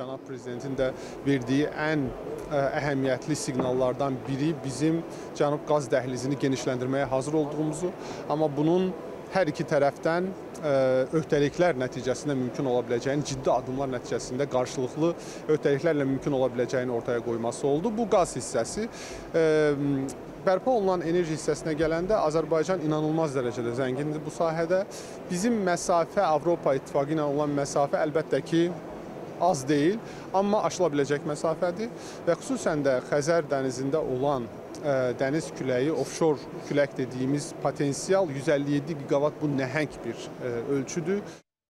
Cənab Prezidentin də verdiği ən əhəmiyyətli siqnallardan biri bizim Cənub qaz dəhlizini genişləndirməyə hazır olduğumuzu, amma bunun hər iki tərəfdən öhdəliklər nəticəsində mümkün ola biləcəyini, ciddi adımlar nəticəsində qarşılıqlı öhdəliklərlə mümkün ola biləcəyini ortaya qoyması oldu. Bu qaz hissəsi bərpa olunan enerji hissəsinə gələndə Azərbaycan inanılmaz dərəcədə zəngindir bu sahədə. Bizim məsafə, Avropa İttifaqı ilə olan məsafə əlbəttə ki, az deyil, amma aşıla biləcək məsafədir və xüsusən də Xəzər dənizində olan dəniz küləyi, offshore külək dediyimiz potensial 157 gigawatt bu nəhəng bir ölçüdür.